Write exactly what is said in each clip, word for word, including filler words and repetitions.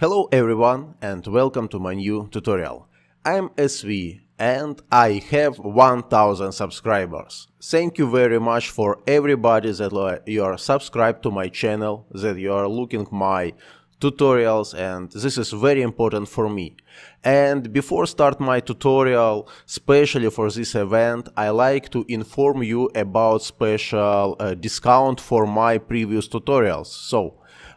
Hello everyone and welcome to my new tutorial. I'm S V and I have one thousand subscribers. Thank you very much for everybody that you are subscribed to my channel, that you are looking my tutorials, and this is very important for me. And before start my tutorial, especially for this event, I like to inform you about special uh, discount for my previous tutorials. So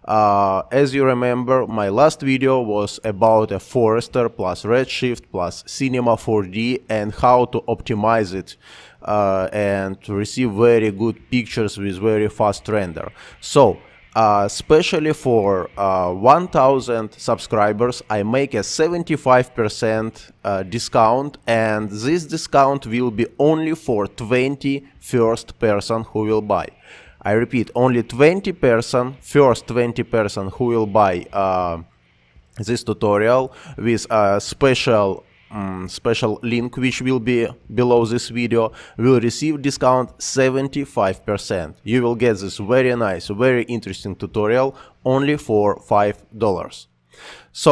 Uh, as you remember, my last video was about a Forester plus Redshift plus Cinema four D and how to optimize it uh, and to receive very good pictures with very fast render. So, uh, especially for uh, one thousand subscribers, I make a seventy-five percent uh, discount, and this discount will be only for twenty first person who will buy. I repeat, only twenty percent, first twenty percent who will buy uh, this tutorial with a special um, special link, which will be below this video, will receive discount seventy-five percent. You will get this very nice, very interesting tutorial only for five dollars. So,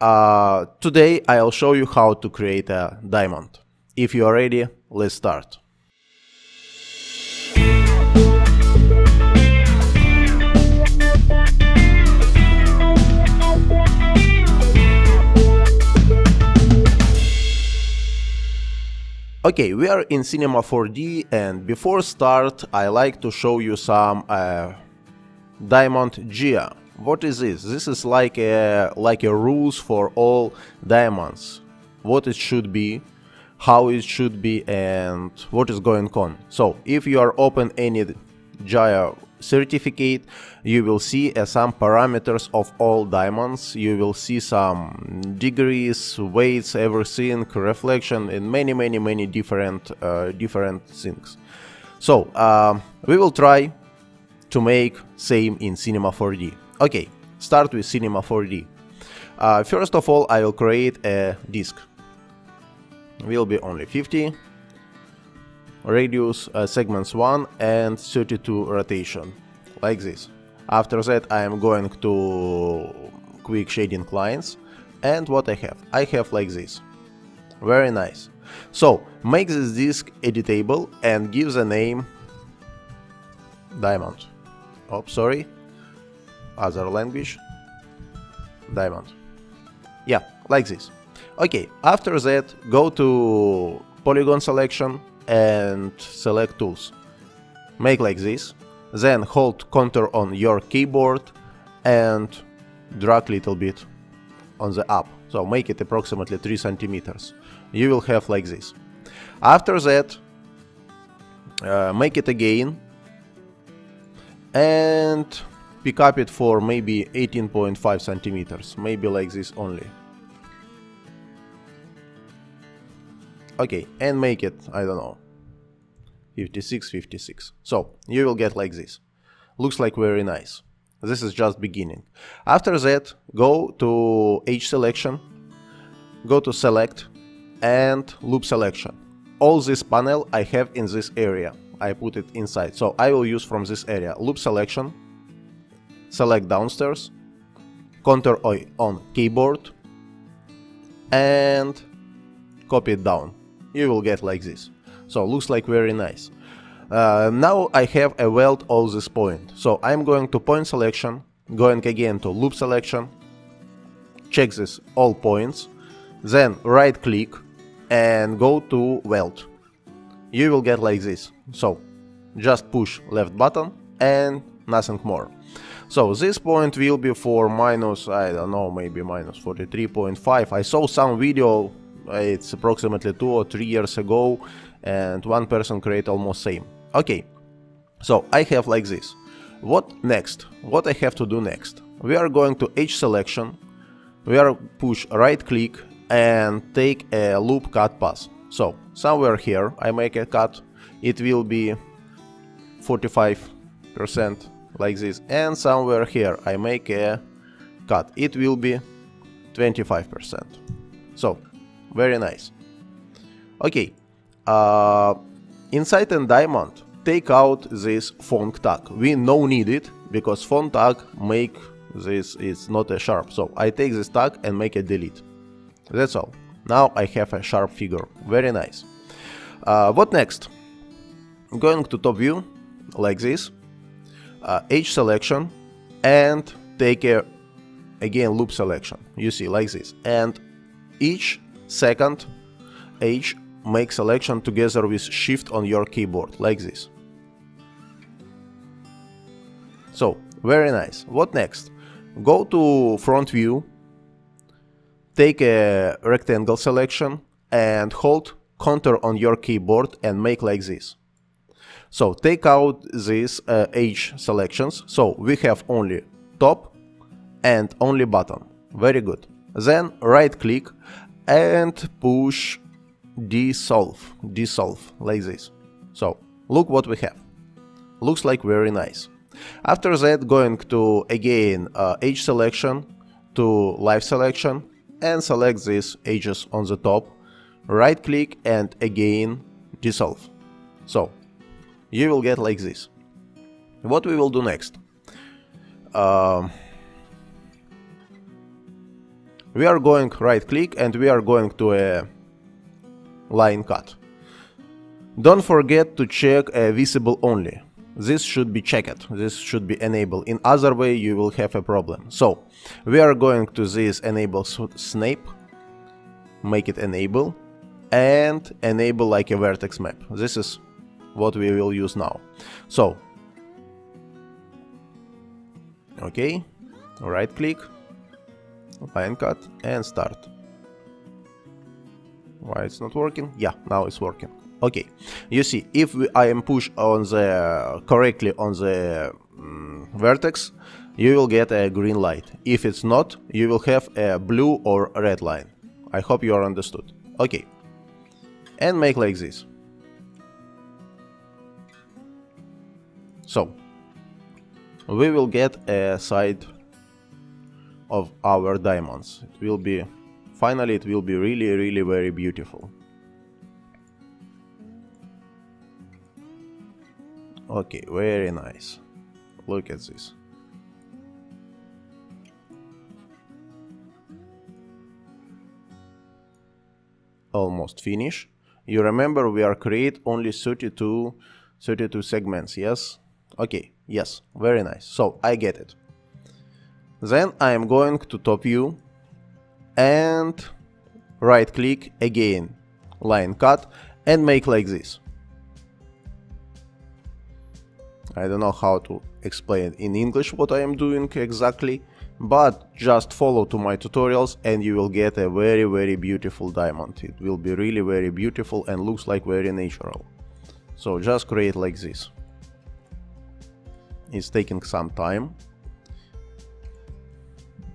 uh, today I'll show you how to create a diamond. If you are ready, let's start. Okay, we are in Cinema four D, and before start I like to show you some uh, diamond G I A. What is this? This is like a, like a rules for all diamonds. What it should be, how it should be, and what is going on. So if you are open any G I A certificate, you will see uh, some parameters of all diamonds. You will see some degrees, weights, everything, reflection, and many many many different uh, different things. So uh, we will try to make same in Cinema four D. Okay, start with Cinema four D. Uh, first of all, I will create a disk. Will be only fifty. Radius uh, segments one and thirty-two rotation, like this. After that I am going to quick shading lines, and what I have? I have like this. Very nice. So make this disk editable and give the name diamond. Oh, sorry, other language, diamond. Yeah, like this. Okay, after that go to polygon selection and select tools, make like this, then hold Ctrl on your keyboard and drag little bit on the up, so make it approximately three centimeters. You will have like this. After that uh, make it again and pick up it for maybe eighteen point five centimeters, maybe like this only. Okay, and make it, I don't know, fifty-six, fifty-six. So, you will get like this. Looks like very nice. This is just beginning. After that, go to Edge Selection, go to Select, and Loop Selection. All this panel I have in this area. I put it inside, so I will use from this area. Loop Selection, select downstairs, Ctrl on keyboard, and copy it down. You will get like this. So looks like very nice. Uh, now I have a weld all this point. So I'm going to point selection, going again to loop selection, check this all points, then right click and go to weld. You will get like this. So just push left button and nothing more. So this point will be for minus, I don't know, maybe minus forty-three point five. I saw some video, it's approximately two or three years ago, and one person created almost same. Okay, so I have like this. What next? What I have to do next? We are going to edge selection, we are push right click and take a loop cut path. So somewhere here I make a cut, it will be forty-five percent like this, and somewhere here I make a cut, it will be twenty-five percent. So very nice. Okay, uh, inside a diamond, take out this font tag. We no need it because font tag make this is not a sharp, so I take this tag and make a delete. That's all. Now I have a sharp figure. Very nice. Uh, what next? Going to top view like this, uh, edge selection, and take a again loop selection, you see, like this, and each second edge make selection together with shift on your keyboard like this. So very nice. What next? Go to front view, take a rectangle selection and hold contour on your keyboard and make like this. So take out these uh, edge selections, so we have only top and only bottom. Very good. Then right click and push dissolve, dissolve like this. So look what we have. Looks like very nice. After that, going to again uh, edge selection to live selection and select these edges on the top, right click and again dissolve. So you will get like this. What we will do next? Um, we are going right click and we are going to a line cut. Don't forget to check uh, visible only. This should be checked, this should be enabled, in other way you will have a problem. So we are going to this enable snap, make it enable, and enable like a vertex map. This is what we will use now. So okay, right click, line cut and start. Why it's not working? Yeah, now it's working. Okay, you see, if we, I am push on the correctly on the um, vertex, you will get a green light. If it's not, you will have a blue or red line. I hope you are understood. Okay, and make like this. So we will get a side of our diamonds. It will be finally, it will be really, really very beautiful. Okay, very nice. Look at this. Almost finished. You remember we are create only thirty-two, thirty-two segments, yes? Okay, yes, very nice. So I get it. Then I am going to top view and right click again, line cut, and make like this. I don't know how to explain in English what I am doing exactly, but just follow to my tutorials and you will get a very, very beautiful diamond. It will be really, very beautiful and looks like very natural. So just create like this. It's taking some time,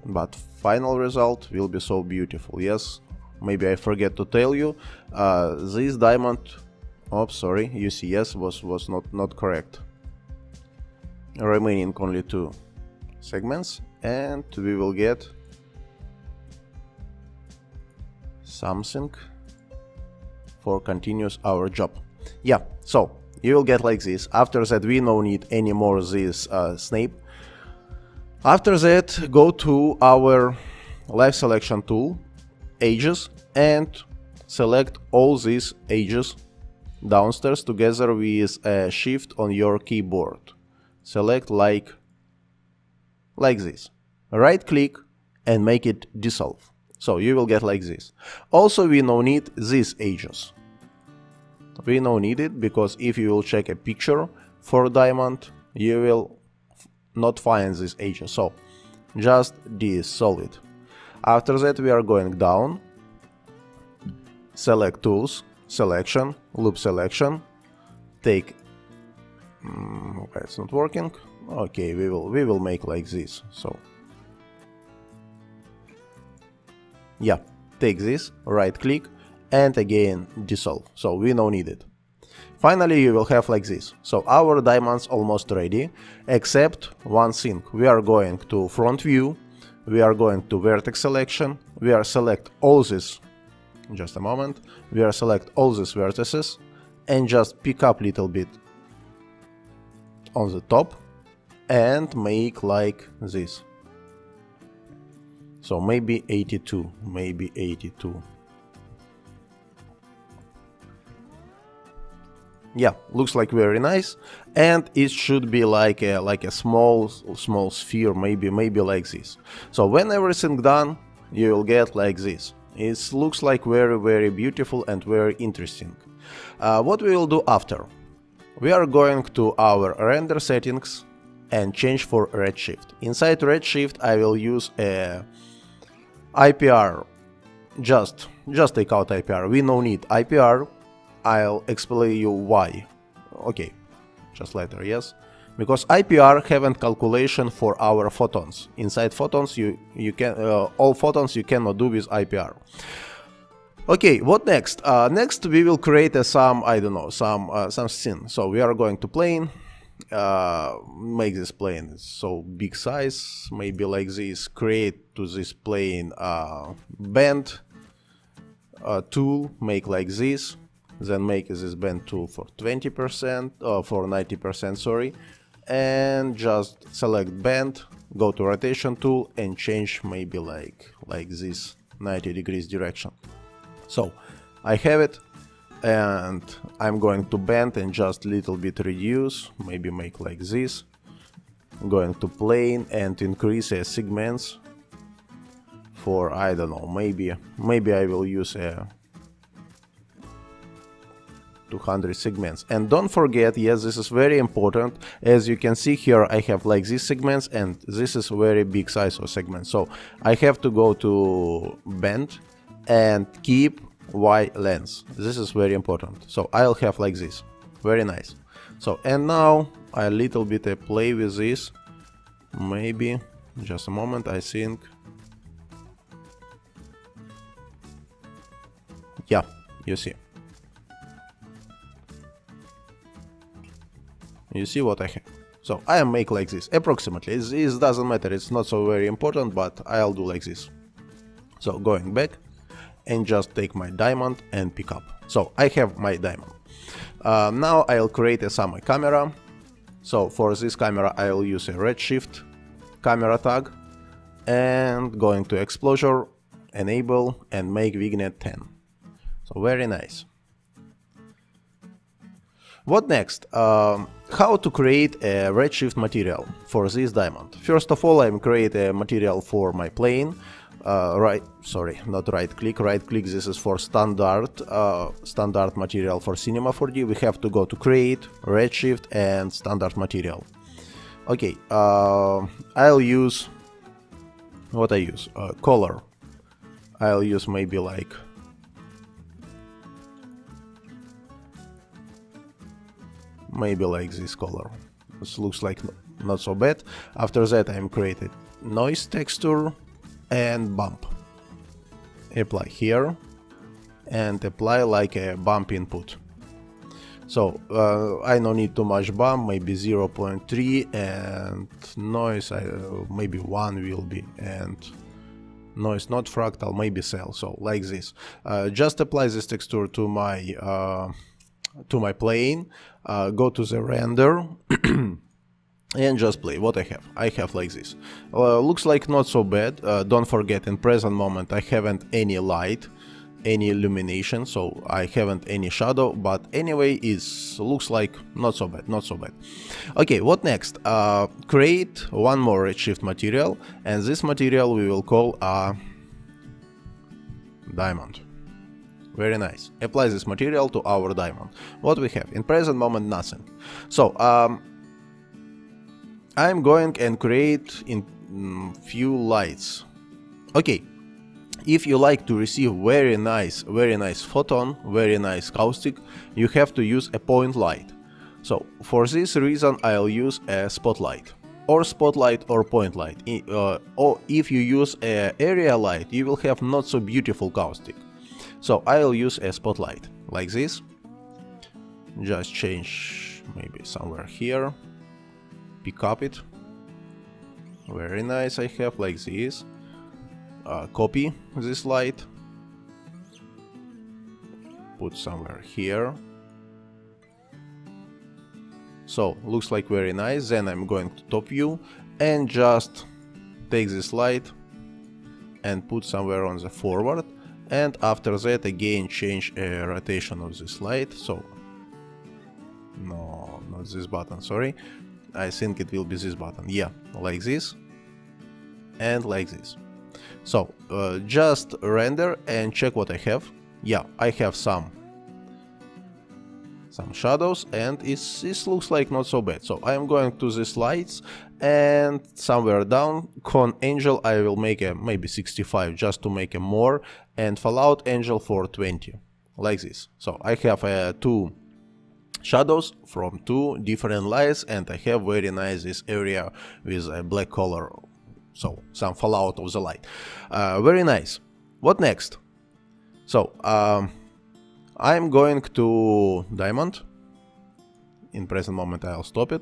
but final result will be so beautiful. Yes, maybe I forget to tell you, uh, this diamond, oh sorry, you see, yes, was, was not, not correct. Remaining only two segments and we will get something for continues our job. Yeah, so you will get like this. After that we don't need any more this uh, snap. After that go to our live selection tool, edges, and select all these edges downstairs together with a shift on your keyboard. Select like like this, right click and make it dissolve. So you will get like this. Also we no need these edges, we no need it, because if you will check a picture for diamond you will not find these edges. So just dissolve it. After that we are going down, select tools, selection, loop selection, take Mm, okay, it's not working. Okay, we will we will make like this. So yeah, take this, right click and again dissolve. So we don't need it. Finally you will have like this. So our diamonds almost ready, except one thing. We are going to front view, we are going to vertex selection, we are select all this, just a moment, we are select all these vertices and just pick up little bit on the top and make like this. So maybe eighty-two, maybe eighty-two. Yeah, looks like very nice, and it should be like a like a small small sphere, maybe maybe like this. So when everything done, you will get like this. It looks like very very beautiful and very interesting. Uh, what we will do after? We are going to our render settings and change for Redshift. Inside Redshift, I will use a I P R. Just just take out I P R. We no need I P R. I'll explain you why. Okay, just later, yes. Because I P R haven't calculation for our photons. Inside photons, you you can uh, all photons you cannot do with I P R. Okay, what next? Uh, next we will create a some I don't know some uh, some scene. So we are going to plane. Uh, make this plane so big size, maybe like this. Create to this plane uh, bend uh, tool. Make like this. Then make this bend tool for twenty percent, uh, for ninety percent, sorry, and just select bend, go to rotation tool and change maybe like like this ninety degrees direction. So I have it, and I'm going to bend and just little bit reduce, maybe make like this. I'm going to plane and increase uh, segments for, I don't know, maybe maybe I will use a two hundred segments. And don't forget, yes, this is very important. As you can see here, I have like these segments, and this is very big size of segment. So I have to go to bend and keep Y lens. This is very important. So I'll have like this. Very nice. So, and now I little bit I play with this. Maybe just a moment, I think. Yeah, you see. You see what I have. So I make like this, approximately. It, it doesn't matter, it's not so very important, but I'll do like this. So going back and just take my diamond and pick up. So I have my diamond. Uh, now I'll create a summer camera. So for this camera, I'll use a Redshift camera tag and going to exposure, enable and make vignette ten. So very nice. What next? Um, how to create a Redshift material for this diamond? First of all, I'm create a material for my plane. Uh, right, sorry, not right click. Right click. This is for standard uh, standard material for Cinema four D. We have to go to create, Redshift and standard material. Okay, uh, I'll use what I use uh, color. I'll use maybe like. Maybe like this color. This looks like not so bad. After that, I'm created noise texture and bump. Apply here and apply like a bump input. So uh, I don't need too much bump. Maybe zero point three and noise. I, uh, maybe one will be and noise not fractal. Maybe cell. So like this. Uh, just apply this texture to my. Uh, to my plane, uh, go to the render and just play what I have. I have like this. Uh, looks like not so bad. Uh, don't forget, in present moment I haven't any light, any illumination, so I haven't any shadow, but anyway, it looks like not so bad, not so bad. Okay, what next? Uh, create one more Redshift material, and this material we will call a diamond. Very nice. Apply this material to our diamond. What we have? In present moment, nothing. So, um, I'm going and create in mm, few lights. Okay. If you like to receive very nice, very nice photon, very nice caustic, you have to use a point light. So, for this reason, I'll use a spotlight. Or spotlight or point light. Uh, or if you use a area light, you will have not so beautiful caustic. So I'll use a spotlight like this. Just change maybe somewhere here. Pick up it. Very nice. I have like this. Uh, copy this light. Put somewhere here. So looks like very nice. Then I'm going to top view and just take this light and put somewhere on the forward, and after that again change a rotation of the slide. So no, not this button, sorry, I think it will be this button, yeah, like this and like this. So uh, just render and check what I have. Yeah, I have some some shadows, and it's, this looks like not so bad. So I'm going to the slides, and somewhere down con angel I will make a maybe sixty-five just to make a more, and fallout angel for twenty, like this. So I have uh, two shadows from two different lights, and I have very nice this area with a black color, so some fallout of the light. Uh, very nice. What next? So um, I'm going to diamond. In present moment I'll stop it,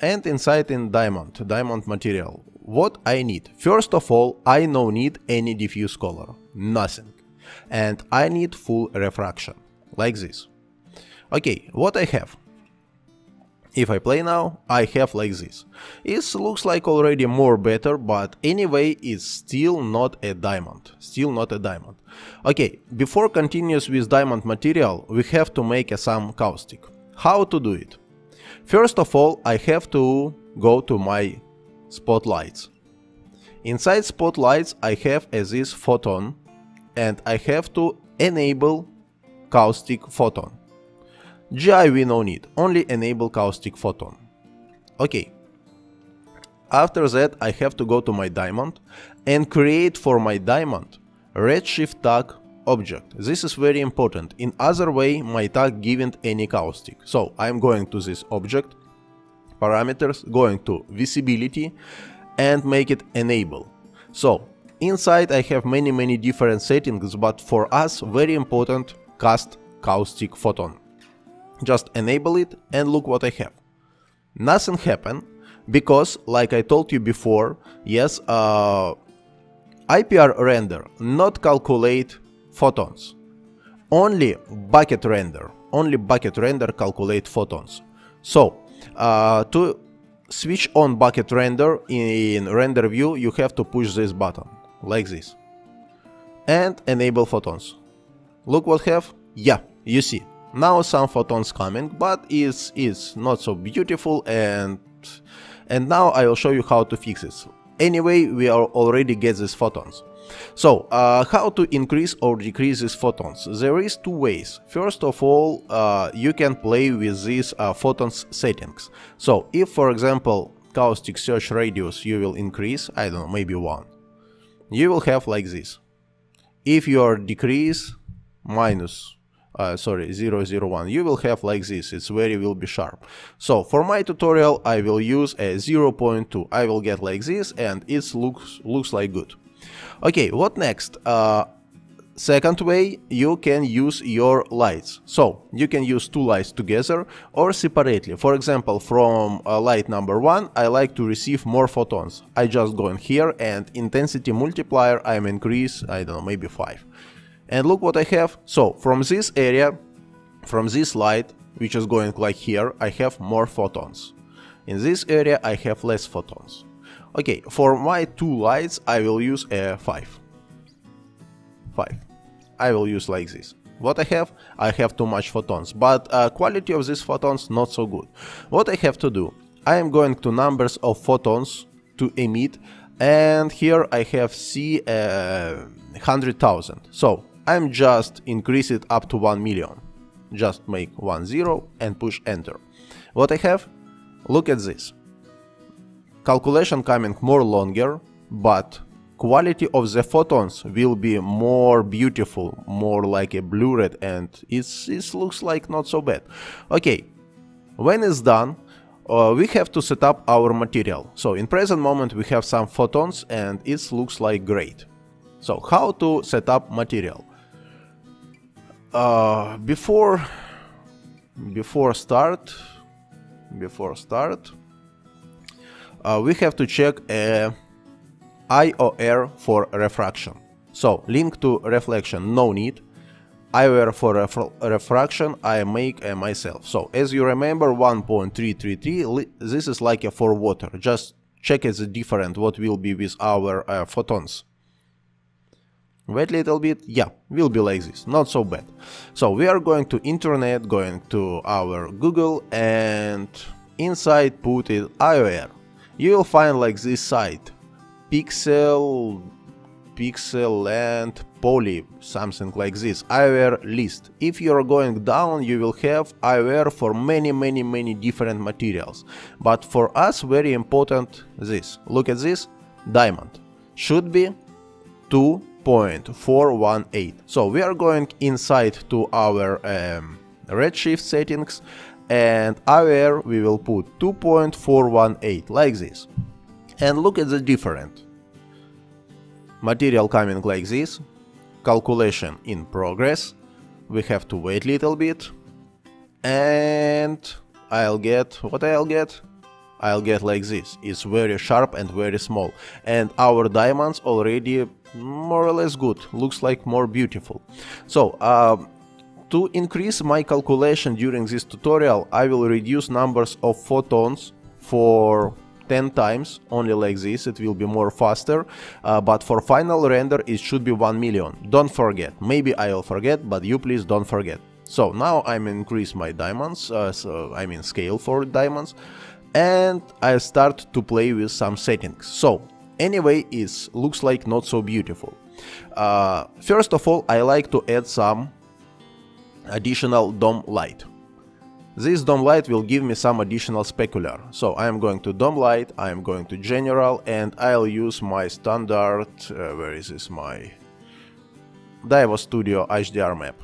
and inside in diamond diamond material, what I need? First of all, I don't need any diffuse color, nothing, and I need full refraction, like this. Okay, what I have? If I play now, I have like this. It looks like already more better, but anyway, it's still not a diamond. Still not a diamond. Okay, before continues with diamond material, we have to make a some caustic. How to do it? First of all, I have to go to my spotlights. Inside spotlights, I have a this photon, and I have to enable caustic photon. G I A we no need, only enable caustic photon. Okay. After that I have to go to my diamond and create for my diamond redshift tag object. This is very important. In other way my tag given any caustic. So I'm going to this object, parameters, going to visibility and make it enable. So inside I have many many different settings, but for us very important cast caustic photon. Just enable it and look what I have. Nothing happened because, like I told you before, yes, uh, I P R render not calculate photons. Only bucket render, only bucket render calculate photons. So uh, to switch on bucket render in render view, you have to push this button like this and enable photons. Look what have. Yeah, you see. Now some photons coming, but it's, it's not so beautiful, and and now I will show you how to fix it. Anyway, we are already get these photons. So uh, how to increase or decrease these photons? There is two ways. First of all, uh, you can play with these uh, photons settings. So if, for example, caustic search radius you will increase, I don't know, maybe one, you will have like this. If your decrease minus Uh, sorry, zero zero one, you will have like this. It's very will be sharp. So for my tutorial I will use a zero point two. I will get like this, and it looks looks like good. Okay, what next? Uh, second way, you can use your lights. So you can use two lights together or separately. For example, from uh, light number one I like to receive more photons. I just go in here and intensity multiplier I'm increase, I don't know, maybe five. And look what I have. So from this area, from this light, which is going like here, I have more photons. In this area I have less photons. Okay, for my two lights I will use a five. five. I will use like this. What I have? I have too much photons, but uh, quality of these photons not so good. What I have to do? I am going to numbers of photons to emit, and here I have C uh, one hundred thousand. So I'm just increase it up to one million. Just make one zero and push enter. What I have? Look at this. Calculation coming more longer, but quality of the photons will be more beautiful, more like a blurred, and it's, it looks like not so bad. Okay, when it's done, uh, we have to set up our material. So in present moment we have some photons and it looks like great. So how to set up material? Uh, before, before start, before start, uh, we have to check uh, I O R for refraction. So link to reflection, no need. I O R for ref refraction I make uh, myself. So as you remember, one point three three three. This is like a for water. Just check it's different. What will be with our uh, photons? Wait a little bit, yeah, will be like this, not so bad. So we are going to internet, going to our Google, and inside put it I O R. You will find like this site, pixel, pixel and poly, something like this, I O R list. If you are going down, you will have I O R for many, many, many different materials. But for us, very important this. Look at this, diamond. Should be two point four one eight. So we are going inside to our um, Redshift settings, and I O R we will put two point four one eight like this, and look at the different material coming like this. Calculation in progress, we have to wait a little bit, and I'll get what I'll get. I'll get like this. It's very sharp and very small, and our diamonds already more or less good, looks like more beautiful. So uh, to increase my calculation during this tutorial, I will reduce numbers of photons for ten times, only like this, it will be more faster, uh, but for final render it should be one million. Don't forget, maybe I will forget, but you please don't forget. So now I'm increase my diamonds, uh, so I mean scale for diamonds, and I start to play with some settings. So anyway, it looks like not so beautiful. Uh, first of all, I like to add some additional dome light. This dome light will give me some additional specular. So I am going to dome light, I am going to general, and I'll use my standard, uh, where is this, my Divo Studio H D R map.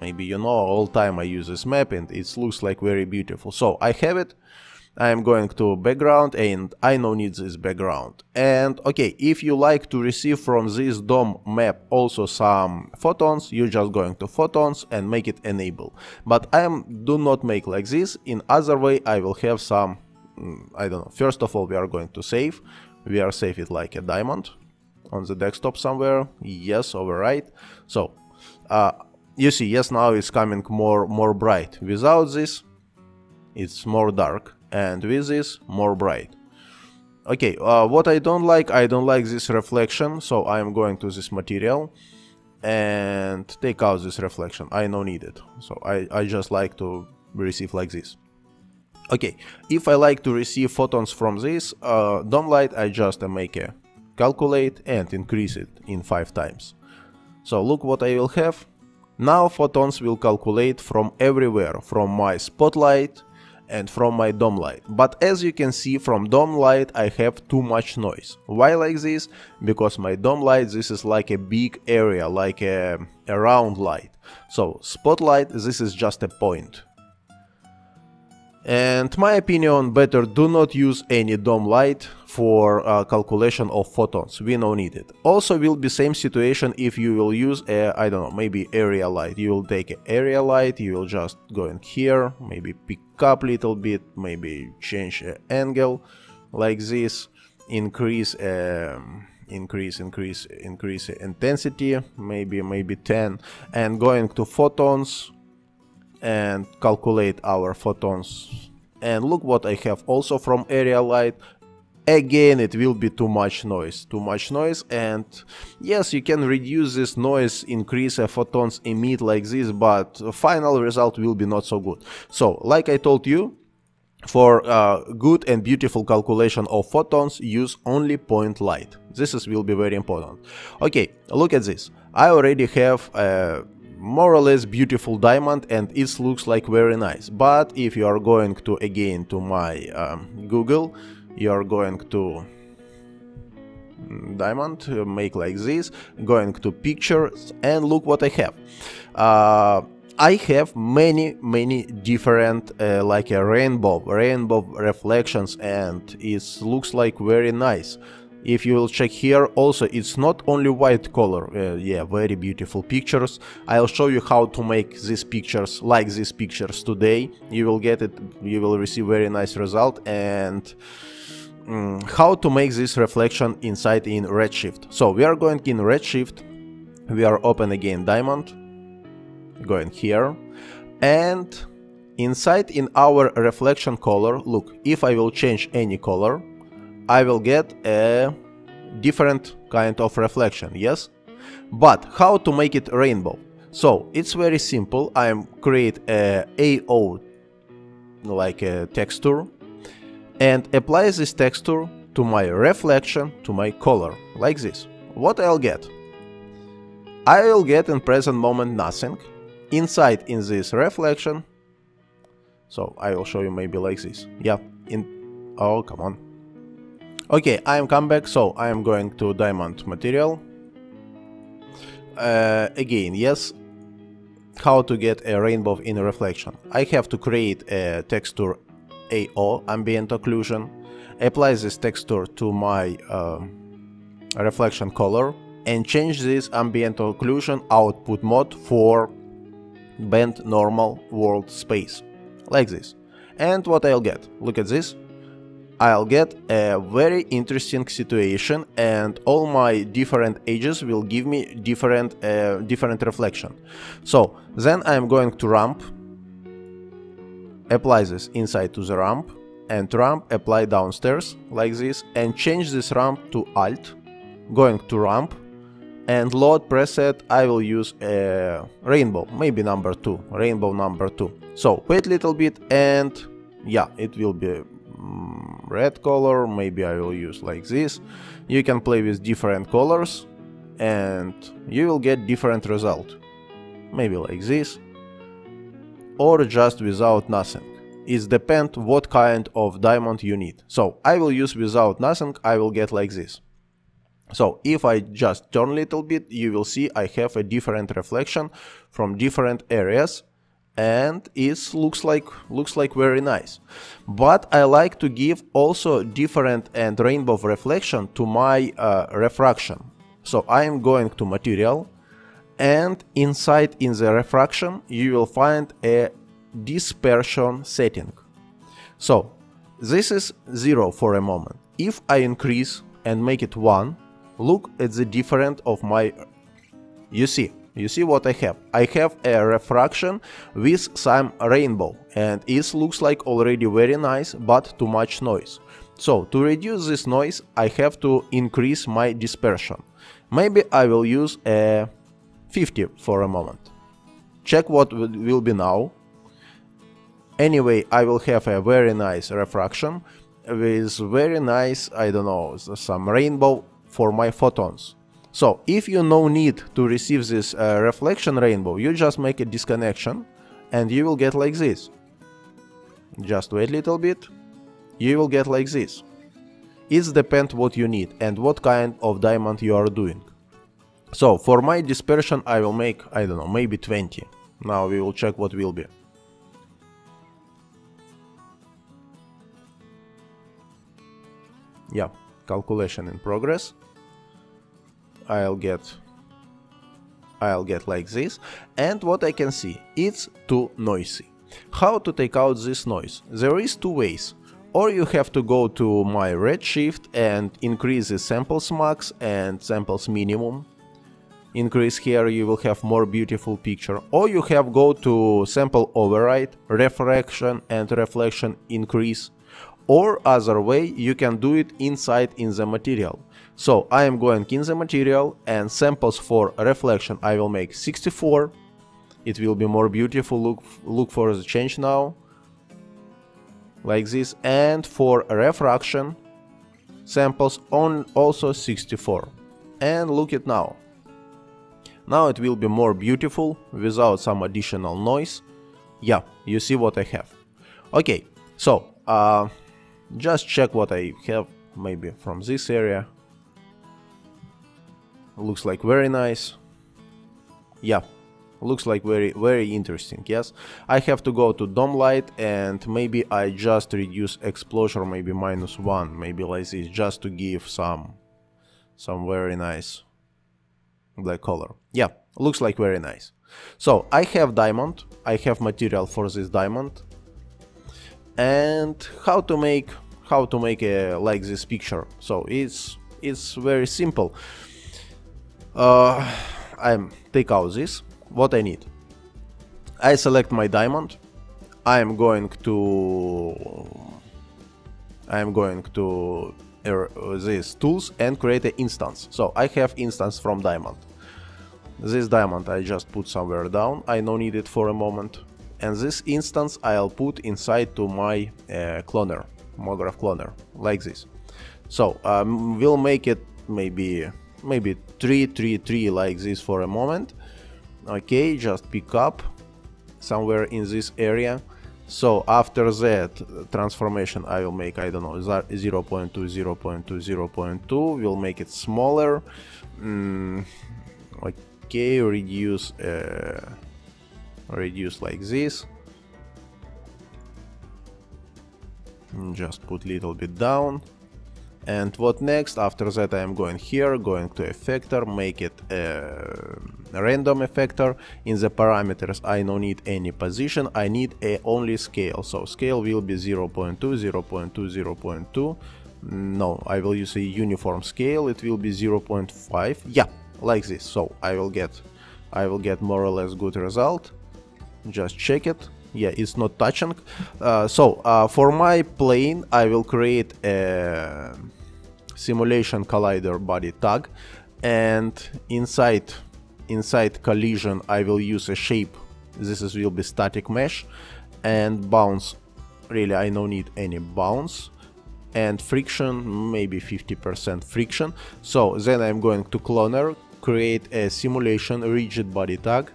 Maybe you know, all time I use this map and it looks like very beautiful. So I have it. I am going to background, and I no need this background. And okay, if you like to receive from this dome map also some photons, you're just going to photons and make it enable. But I am do not make like this. In other way, I will have some, I don't know. First of all, we are going to save. We are save it like a diamond on the desktop somewhere. Yes, overwrite. So uh, you see, yes, now it's coming more more bright. Without this, it's more dark. And with this, more bright. Okay, uh, what I don't like, I don't like this reflection, so I'm going to this material and take out this reflection. I don't need it, so I, I just like to receive like this. Okay, if I like to receive photons from this uh, dome light, I just make a calculate and increase it in five times. So look what I will have. Now photons will calculate from everywhere, from my spotlight and from my dome light. But as you can see, from dome light I have too much noise. Why like this? Because my dome light, this is like a big area, like a, a round light. So spotlight, this is just a point. And my opinion, better do not use any dome light for uh, calculation of photons. We don't need it. Also will be same situation if you will use a, I don't know, maybe area light. You will take an area light, you will just go in here, maybe pick up a little bit, maybe change uh, angle like this, increase, um, increase, increase, increase intensity, maybe, maybe ten, and going to photons, and calculate our photons. And look what I have also from area light. Again, it will be too much noise, too much noise. And yes, you can reduce this noise, increase a photons emit like this, but final result will be not so good. So like I told you, for uh, good and beautiful calculation of photons, use only point light. This is will be very important. Okay, look at this. I already have uh, more or less beautiful diamond, and it looks like very nice. But if you are going to again to my um, Google, you are going to diamond, make like this, going to pictures, and look what I have. uh, I have many many different uh, like a rainbow rainbow reflections, and it looks like very nice. If you will check here, also it's not only white color. Uh, yeah, very beautiful pictures. I'll show you how to make these pictures, like these pictures today. You will get it, you will receive very nice result, and um, how to make this reflection inside in Redshift. So we are going in Redshift, we are open again diamond, going here, and inside in our reflection color, look, if I will change any color, I will get a different kind of reflection, yes? But how to make it rainbow? So it's very simple. I create a A O like a texture and apply this texture to my reflection, to my color, like this. What I'll get? I will get in present moment nothing inside in this reflection. So I will show you maybe like this. Yeah. In oh come on. Okay, I am come back. So I am going to diamond material. Uh, again, yes. How to get a rainbow in a reflection? I have to create a texture A O, ambient occlusion. Apply this texture to my uh, reflection color and change this ambient occlusion output mode for bend normal world space, like this. And what I'll get? Look at this. I'll get a very interesting situation, and all my different edges will give me different uh, different reflection. So then I'm going to ramp, apply this inside to the ramp, and ramp apply downstairs like this, and change this ramp to alt, going to ramp, and load preset. I will use a rainbow, maybe number two, rainbow number two. So wait a little bit, and yeah, it will be red color. Maybe I will use like this. You can play with different colors and you will get different result, maybe like this, or just without nothing. It depends what kind of diamond you need. So I will use without nothing. I will get like this. So if I just turn a little bit, you will see I have a different reflection from different areas, and it looks like looks like very nice. But I like to give also different and rainbow reflection to my uh, refraction. So I am going to material, and inside in the refraction you will find a dispersion setting. So this is zero for a moment. If I increase and make it one, look at the different of my, you see You see what I have? I have a refraction with some rainbow, and it looks like already very nice, but too much noise. So to reduce this noise, I have to increase my dispersion. Maybe I will use a fifty for a moment. Check what will be now. Anyway, I will have a very nice refraction with very nice, I don't know, some rainbow for my photons. So if you no need to receive this uh, reflection rainbow, you just make a disconnection and you will get like this. Just wait a little bit. You will get like this. It depends what you need and what kind of diamond you are doing. So for my dispersion I will make, I don't know, maybe twenty. Now we will check what will be. Yeah, calculation in progress. I'll get I'll get like this, and what I can see, it's too noisy. How to take out this noise? There is two ways. Or you have to go to my Redshift and increase the samples max and samples minimum. Increase here, you will have more beautiful picture. Or you have go to sample override, refraction and reflection increase. Or other way, you can do it inside in the material. So I am going in the material, and samples for reflection I will make sixty-four. It will be more beautiful. Look, look for the change now. Like this. And for refraction, samples on also sixty-four. And look it now. Now it will be more beautiful without some additional noise. Yeah, you see what I have. Okay, so uh, just check what I have maybe from this area. Looks like very nice. Yeah, looks like very very interesting. Yes, I have to go to dome light, and maybe I just reduce exposure, maybe minus one, maybe like this, just to give some some very nice black color. Yeah, looks like very nice. So I have diamond, I have material for this diamond, and how to make how to make a like this picture. So it's it's very simple. Uh, I'm take out this. What I need? I select my diamond. I am going to I am going to uh, these tools and create an instance. So I have instance from diamond. This diamond I just put somewhere down, I no need it for a moment. And this instance I'll put inside to my uh, cloner, mograph cloner, like this. So um, we'll make it maybe maybe three, three, three like this for a moment. Okay, just pick up somewhere in this area. So after that transformation I will make, I don't know, zero point two, zero point two, zero point two, we'll make it smaller. Mm, okay, reduce uh, reduce like this, just put little bit down. And what next? After that I am going here, going to effector, make it a random effector. In the parameters I don't need any position, I need a only scale. So scale will be zero point two, zero point two, zero point two. No, I will use a uniform scale, it will be zero point five. Yeah, like this. So I will get I will get more or less good result. Just check it. Yeah, it's not touching. Uh, so uh, for my plane I will create a simulation collider body tag, and inside inside collision I will use a shape. This is will be static mesh, and bounce, really I don't need any bounce, and friction maybe fifty percent friction. So then I'm going to cloner, create a simulation rigid body tag.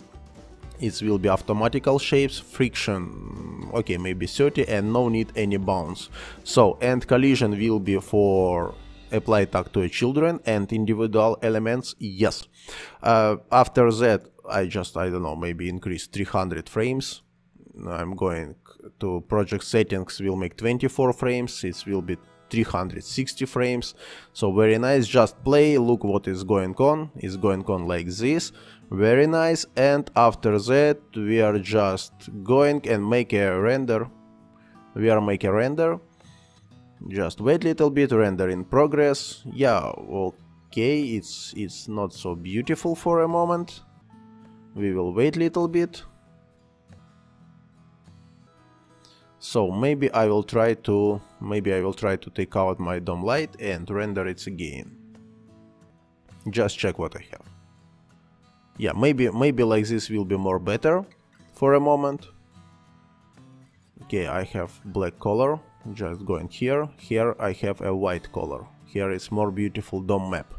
It will be automatical shapes, friction, okay, maybe thirty, and no need any bounce. So, and collision will be for apply tag to children and individual elements, yes. Uh, after that, I just, I don't know, maybe increase three hundred frames. I'm going to project settings, will make twenty-four frames, it will be three hundred sixty frames. So very nice, just play, look what is going on, it's going on like this. Very nice. And after that we are just going and make a render. We are make a render. Just wait a little bit, render in progress. Yeah, okay, it's it's not so beautiful for a moment. We will wait a little bit. So maybe I will try to maybe I will try to take out my dome light and render it again. Just check what I have. Yeah, maybe maybe like this will be more better for a moment. Okay, I have black color, just going here. Here I have a white color. Here is more beautiful dome map.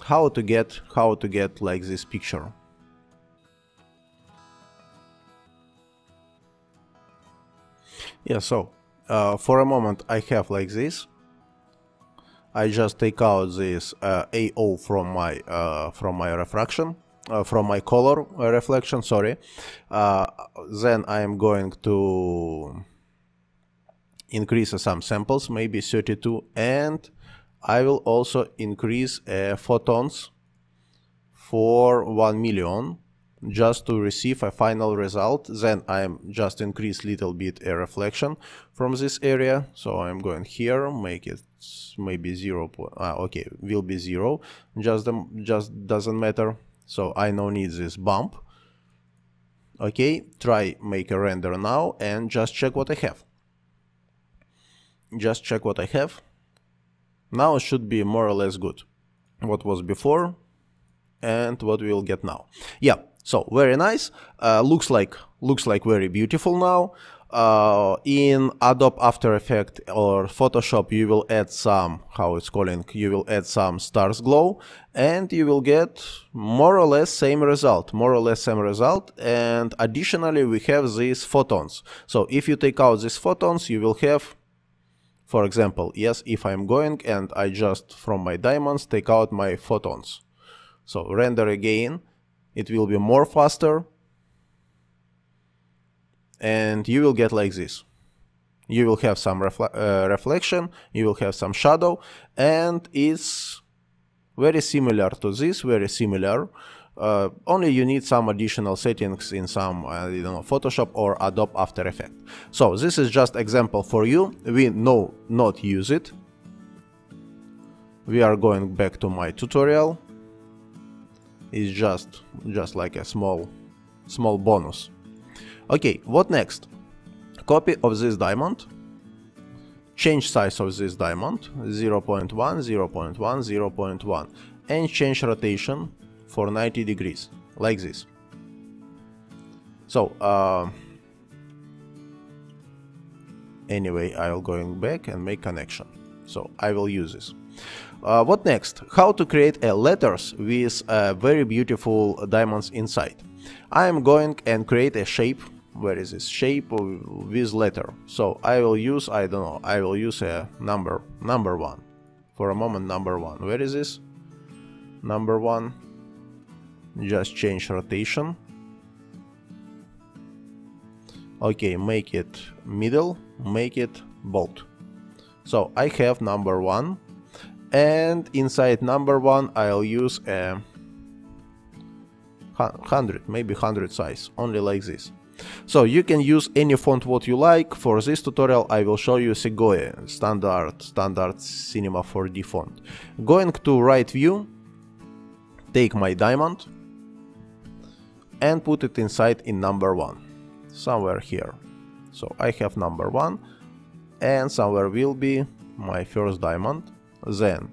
How to get how to get like this picture? Yeah, so uh, for a moment I have like this. I just take out this uh, A O from my uh, from my refraction, uh, from my color uh, reflection. Sorry. Uh, then I am going to increase uh, some samples, maybe thirty-two, and I will also increase uh, photons for one million, just to receive a final result. Then I am just increase little bit a reflection from this area. So I am going here, make it maybe zero point, ah, okay, will be zero, just just doesn't matter. So I no need this bump. Okay, try make a render now and just check what I have. Just check what I have. Now it should be more or less good. What was before and what we'll get now. Yeah, so very nice. Uh, looks like looks like very beautiful now. Uh, in Adobe After Effects or Photoshop you will add some, how it's calling, you will add some stars glow, and you will get more or less same result, more or less same result. And additionally we have these photons. So if you take out these photons you will have, for example, yes, if I'm going and I just from my diamonds take out my photons. So render again, it will be more faster. And you will get like this. You will have some refle uh, reflection, you will have some shadow, and it's very similar to this, very similar. Uh, only you need some additional settings in some, I don't know, Photoshop or Adobe After Effects. So this is just example for you. We no not use it. We are going back to my tutorial. It's just just like a small small bonus. Okay, what next? Copy of this diamond, change size of this diamond, zero point one, zero point one, zero point one, and change rotation for ninety degrees, like this. So uh, anyway, I'll going back and make connection. So I will use this. Uh, what next? How to create a letters with uh, very beautiful diamonds inside. I am going and create a shape. Where is this shape with letter? So I will use, I don't know, I will use a number, number one. For a moment, number one. Where is this? Number one. Just change rotation. Okay, make it middle, make it bold. So I have number one. And inside number one, I'll use a hundred, maybe hundred size, only like this. So you can use any font what you like. For this tutorial I will show you Segoe, standard, standard Cinema four D font. Going to right view, take my diamond and put it inside in number one, somewhere here. So I have number one and somewhere will be my first diamond, then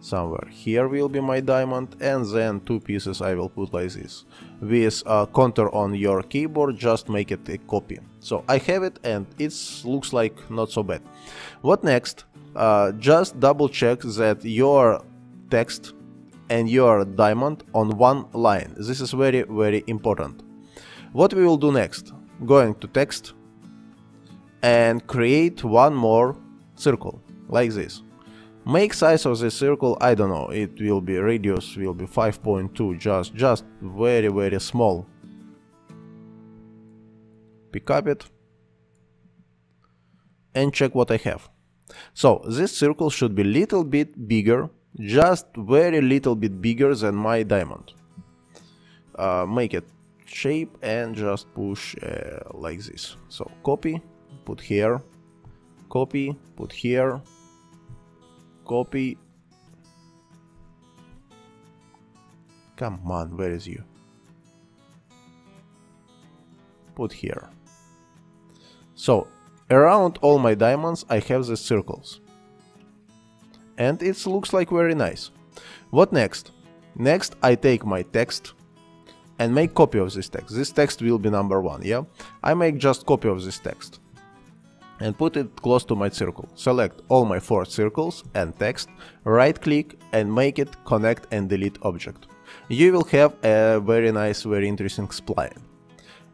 somewhere here will be my diamond, and then two pieces I will put like this. With a contour on your keyboard, just make it a copy. So I have it and it looks like not so bad. What next? Uh, just double check that your text and your diamond on one line. This is very, very important. What we will do next? Going to text and create one more circle like this. Make size of the circle, I don't know, it will be radius, will be five point two, just, just very, very small. Pick up it and check what I have. So this circle should be little bit bigger, just very little bit bigger than my diamond. Uh, make it shape and just push uh, like this. So copy, put here, copy, put here. Copy. Come on, where is you? Put here. So around all my diamonds I have the circles. And it looks like very nice. What next? Next I take my text and make copy of this text. This text will be number one, yeah? I make just copy of this text. And put it close to my circle. Select all my four circles and text, right click and make it connect and delete object. You will have a very nice, very interesting spline.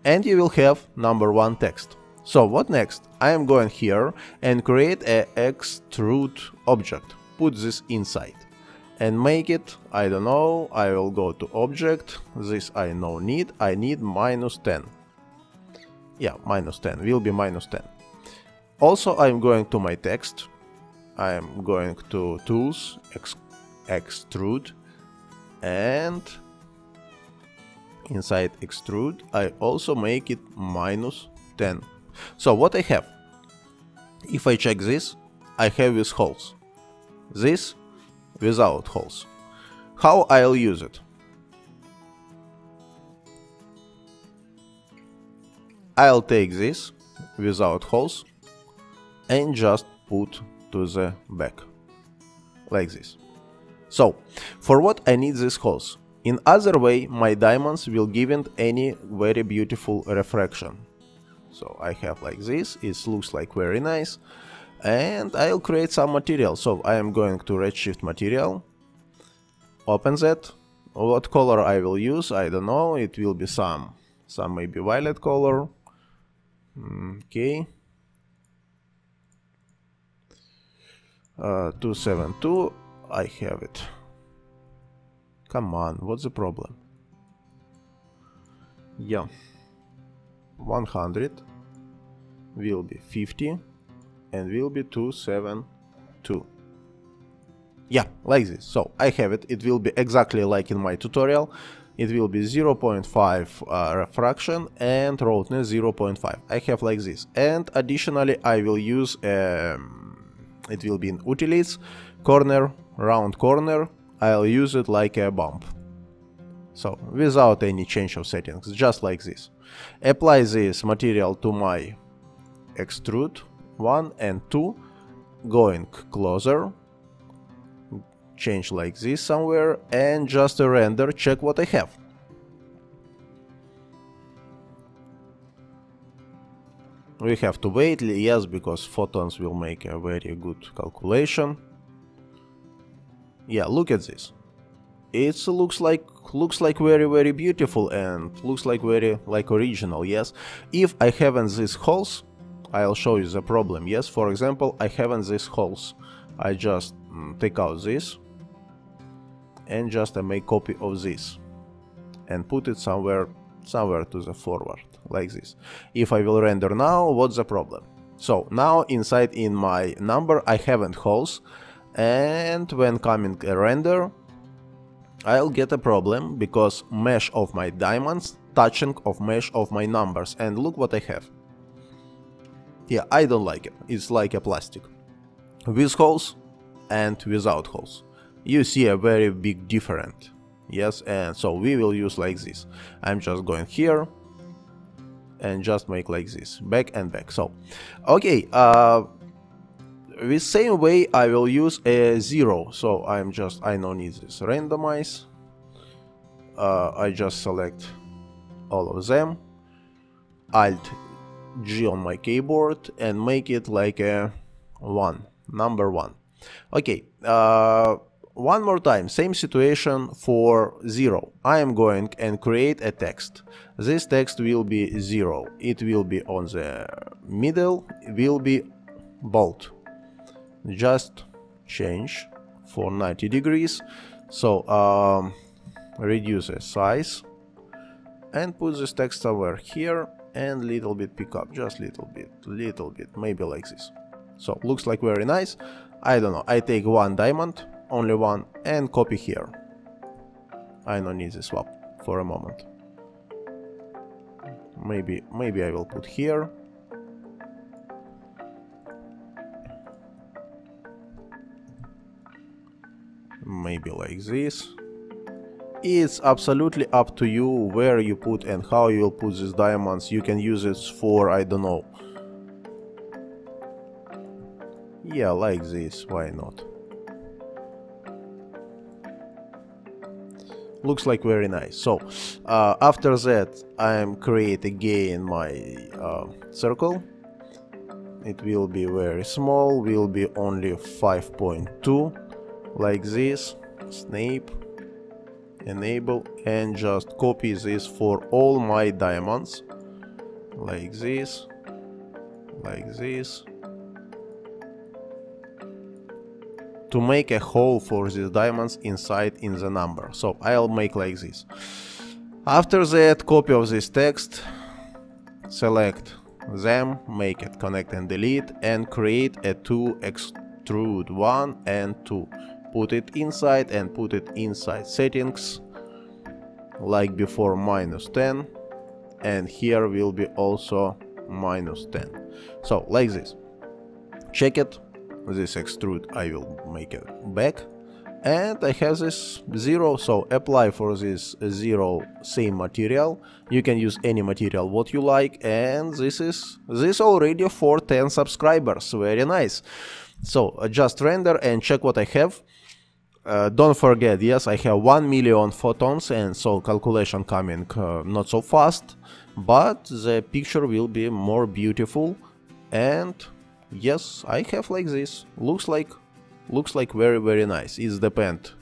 And you will have number one text. So what next? I am going here and create a extrude object. Put this inside and make it, I don't know, I will go to object, this I no need, I need minus ten. Yeah, minus ten, will be minus ten. Also, I'm going to my text, I'm going to tools, ex extrude, and inside extrude I also make it minus ten. So what I have, if I check this, I have with holes, this without holes. How I'll use it? I'll take this without holes and just put to the back like this. So for what I need this holes? In other way my diamonds will given any very beautiful refraction. So I have like this, it looks like very nice, and I'll create some material. So I am going to Redshift material, open that. What color I will use? I don't know, it will be some some maybe violet color. Okay, Uh, two seven two, I have it. Come on, what's the problem? Yeah, one hundred will be fifty and will be two seven two. Yeah, like this. So I have it. It will be exactly like in my tutorial. It will be zero point five uh, refraction and roundness zero point five. I have like this. And additionally, I will use um, it will be in utilities, corner, round corner, I'll use it like a bump. So without any change of settings, just like this. Apply this material to my extrude one and two, going closer, change like this somewhere, and just a render, check what I have. We have to wait, yes, because photons will make a very good calculation. Yeah, look at this. It looks like looks like very very beautiful and looks like very like original, yes. If I haven't these holes, I'll show you the problem, yes. For example, I haven't these holes. I just mm, take out this and just I make copy of this and put it somewhere somewhere to the forward, like this. If I will render now, what's the problem? So now inside in my number I haven't holes, and when coming a render, I'll get a problem because mesh of my diamonds touching of mesh of my numbers, and look what I have. Yeah, I don't like it. It's like a plastic. With holes and without holes. You see a very big difference. Yes, and so we will use like this. I'm just going here and just make like this, back and back. So, okay, uh, the same way I will use a zero. So I'm just, I don't need this randomize. Uh, I just select all of them. Alt G on my keyboard and make it like a one, number one. Okay, uh, one more time, same situation for zero. I am going and create a text. This text will be zero. It will be on the middle, it will be bold. Just change for ninety degrees. So um, reduce the size and put this text over here and little bit pick up, just little bit, little bit, maybe like this. So looks like very nice. I don't know, I take one diamond, only one, and copy here. I don't need this swap for a moment. Maybe, maybe I will put here. Maybe like this. It's absolutely up to you where you put and how you will put these diamonds. You can use it for, I don't know. Yeah, like this, why not? Looks like very nice. So uh, after that I'm create again my uh, circle. It will be very small, will be only five point two, like this. Snap, enable, and just copy this for all my diamonds, like this, like this, to make a hole for these diamonds inside in the number. So I'll make like this. After that, copy of this text, select them, make it connect and delete, and create a two extrude one and two. Put it inside and put it inside settings, like before minus ten, and here will be also minus ten. So like this. Check it. This extrude I will make it back, and I have this zero. So apply for this zero same material. You can use any material what you like, and this is this already for ten subscribers. Very nice. So uh, just render and check what I have. Uh, don't forget, yes, I have one million photons, and so calculation coming uh, not so fast, but the picture will be more beautiful. And yes, I have like this. Looks like, looks like very very nice. It depends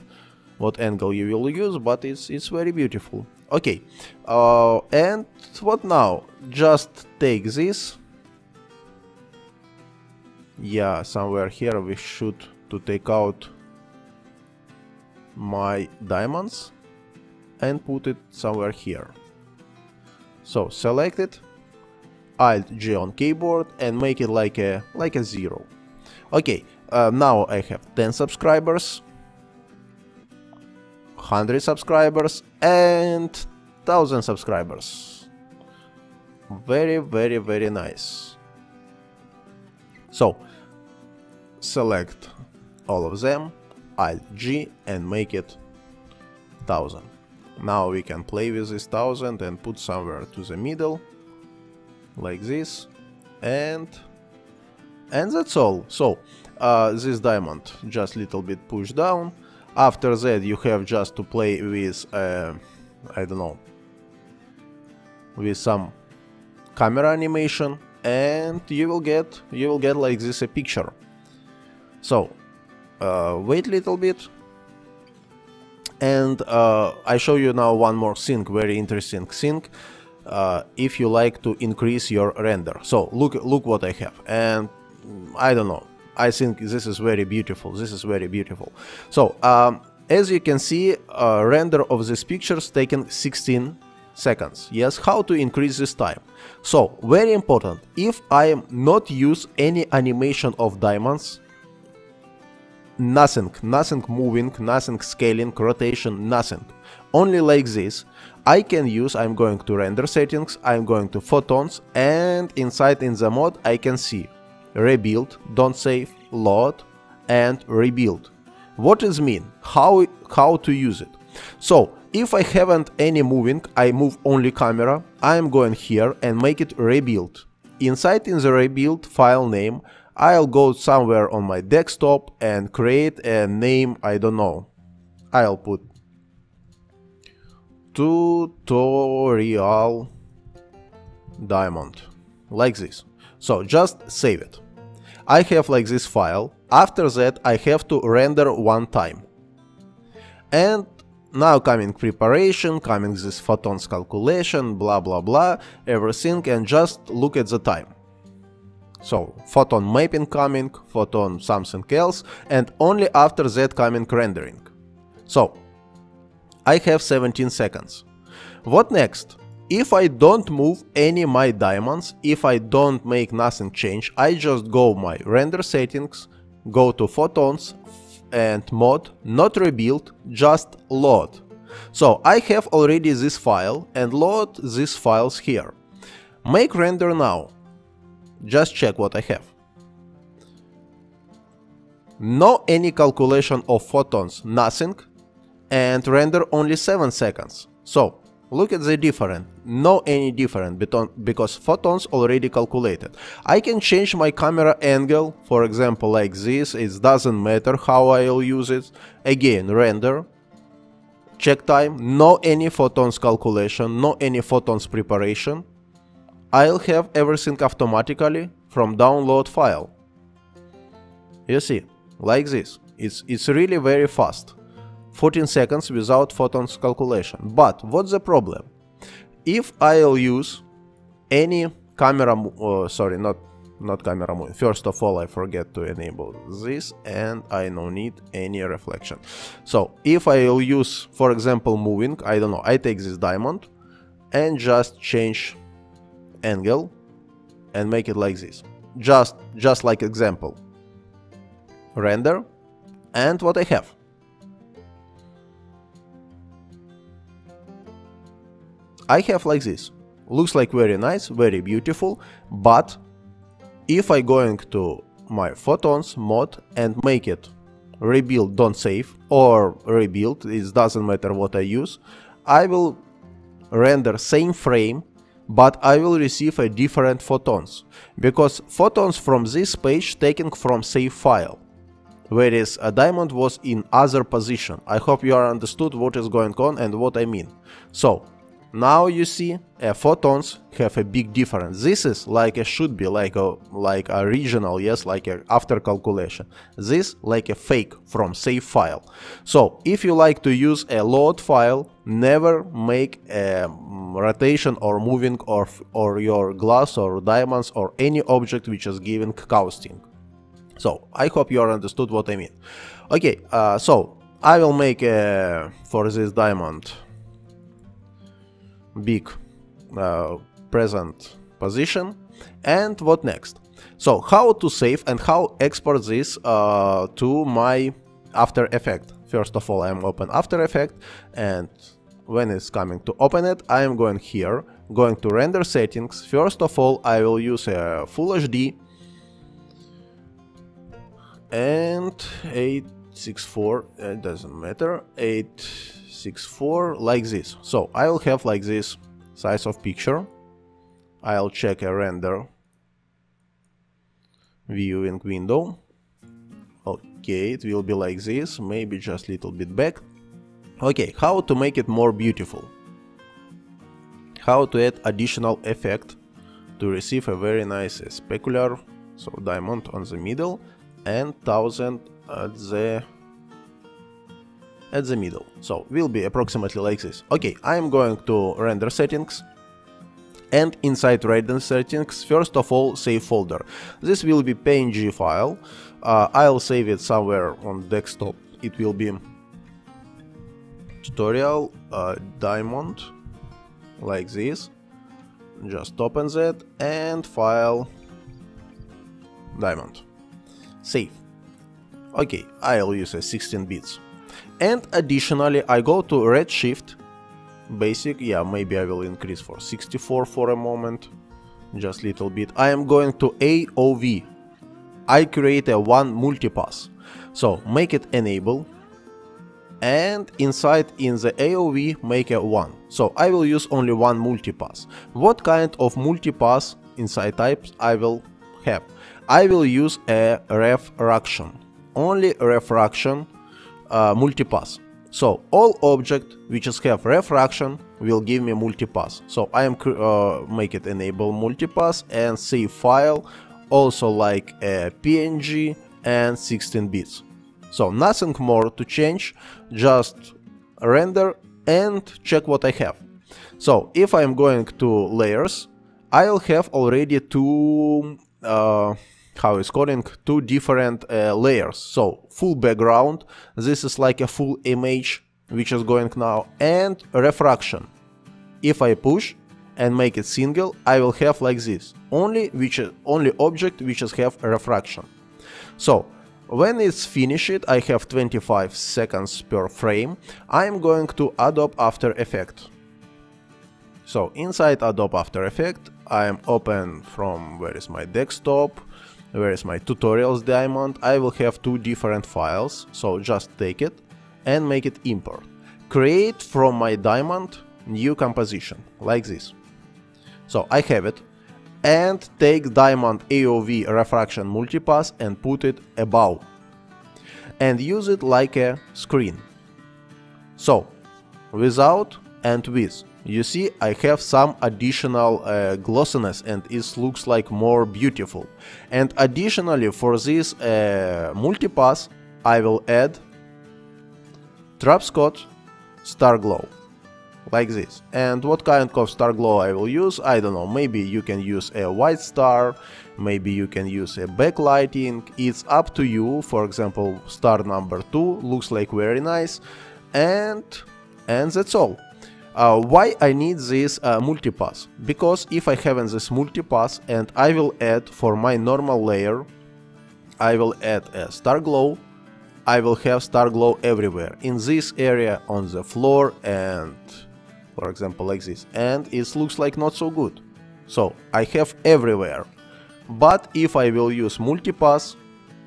what angle you will use, but it's it's very beautiful. Okay, uh, and what now? Just take this. Yeah, somewhere here we should to take out my diamonds and put it somewhere here. So select it. Alt G on keyboard and make it like a like a zero. Okay, uh, now I have ten subscribers, one hundred subscribers, and one thousand subscribers. Very very very nice. So select all of them, Alt G, and make it one thousand. Now we can play with this one thousand and put somewhere to the middle, like this, and and that's all. So uh, this diamond just little bit pushed down. After that you have just to play with, uh, I don't know, with some camera animation, and you will get, you will get like this a picture. So uh, wait a little bit, and uh, I show you now one more thing, very interesting thing. Uh, if you like to increase your render, so look, look what I have, and I don't know. I think this is very beautiful. This is very beautiful. So um, as you can see, uh, render of these pictures taken sixteen seconds. Yes, how to increase this time? So very important. If I am not use any animation of diamonds, nothing, nothing moving, nothing scaling, rotation, nothing. Only like this, I can use. I'm going to render settings. I'm going to photons, and inside in the mode I can see rebuild, don't save, load, and rebuild. What does mean? How how to use it? So if I haven't any moving, I move only camera. I'm going here and make it rebuild. Inside in the rebuild file name, I'll go somewhere on my desktop and create a name. I don't know. I'll put tutorial diamond like this. So just save it. I have like this file. After that I have to render one time. And now coming preparation, coming this photons calculation, blah blah blah, everything, and just look at the time. So photon mapping coming, photon something else, and only after that coming rendering. So I have seventeen seconds. What next? If I don't move any my diamonds, if I don't make nothing change, I just go my render settings, go to photons and mode, not rebuild, just load. So I have already this file and load these files here. Make render now. Just check what I have. No any calculation of photons, nothing, and render only seven seconds. So look at the difference, no any difference, because photons already calculated. I can change my camera angle, for example, like this. It doesn't matter how I'll use it. Again, render, check time, no any photons calculation, no any photons preparation. I'll have everything automatically from download file. You see, like this. It's, it's really very fast. fourteen seconds without photons calculation. But what's the problem? If I'll use any camera, uh, sorry, not not camera moving. First of all, I forget to enable this, and I no need any reflection. So if I'll use, for example, moving, I don't know. I take this diamond and just change angle and make it like this. Just just like example. Render, and what I have. I have like this. Looks like very nice, very beautiful, but if I going to my photons mode and make it rebuild, don't save, or rebuild, it doesn't matter what I use, I will render same frame, but I will receive a different photons, because photons from this page taken from save file, whereas a diamond was in other position. I hope you are understood what is going on and what I mean. So now you see, uh, photons have a big difference. This is like a should be, like a like a original, yes, like a after calculation. This like a fake from save file. So if you like to use a load file, never make a rotation or moving or or your glass or diamonds or any object which is giving caustic. So I hope you are understood what I mean. Okay, uh, so I will make a, for this diamond, big uh, present position. And what next? So how to save and how export this uh, to my After Effects. First of all, I'm open After Effects, and when it's coming to open it, I am going here, going to render settings. First of all, I will use a Full H D and eight sixty-four, it doesn't matter, eight sixty-four, like this. So I will have like this size of picture. I'll check a render viewing window. Okay, it will be like this, maybe just a little bit back. Okay, how to make it more beautiful? How to add additional effect to receive a very nice specular, so diamond on the middle and thousand at the at the middle, so will be approximately like this. Okay, I'm going to render settings, and inside render settings, first of all, save folder. This will be P N G file. Uh, I'll save it somewhere on desktop. It will be tutorial uh, diamond, like this. Just open that and file diamond. Save. Okay, I'll use a sixteen bits. And additionally, I go to Redshift Basic. Yeah, maybe I will increase for sixty-four for a moment, just little bit. I am going to A O V. I create a one multipass, so make it enable, and inside in the A O V make a one. So I will use only one multipass. What kind of multipass inside types I will have? I will use a refraction, only refraction uh, multipass. So all object which is have refraction will give me multipass. So I am uh, make it enable multipass and save file, also like a P N G and sixteen bits. So nothing more to change, just render and check what I have. So if I am going to layers, I'll have already two uh, how is calling two different uh, layers. So full background, this is like a full image which is going now, and refraction. If I push and make it single, I will have like this only which is only object which is have refraction. So when it's finished, I have twenty-five seconds per frame. I am going to Adobe After Effects. So inside Adobe After Effects, I am open from where is my desktop. Where is my tutorials diamond? I will have two different files, so just take it and make it import. Create from my diamond new composition, like this. So I have it, and take diamond A O V refraction multipass and put it above, and use it like a screen. So without and with. You see, I have some additional uh, glossiness, and it looks like more beautiful. And additionally, for this uh, multipass, I will add Trapscott Star Glow, like this. And what kind of star glow I will use? I don't know. Maybe you can use a white star, maybe you can use a backlighting. It's up to you. For example, star number two looks like very nice, and and that's all. Uh, why I need this uh, multipass? Because if I haven't this multipass, and I will add for my normal layer, I will add a star glow, I will have star glow everywhere. In this area, on the floor, and for example like this. And it looks like not so good. So I have everywhere. But if I will use multipass,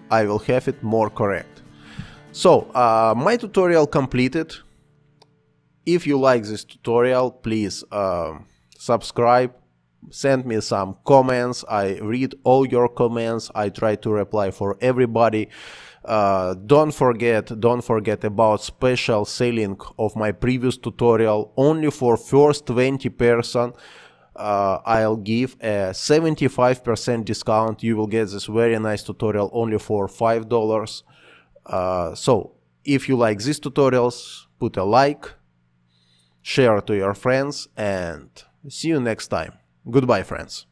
I will have it more correct. So uh, my tutorial completed. If you like this tutorial, please uh, subscribe, send me some comments. I read all your comments. I try to reply for everybody. Uh, don't forget, don't forget about special selling of my previous tutorial. Only for first twenty person, uh, I'll give a seventy-five percent discount. You will get this very nice tutorial only for five dollars. Uh, so if you like these tutorials, put a like. Share to your friends, and see you next time. Goodbye, friends.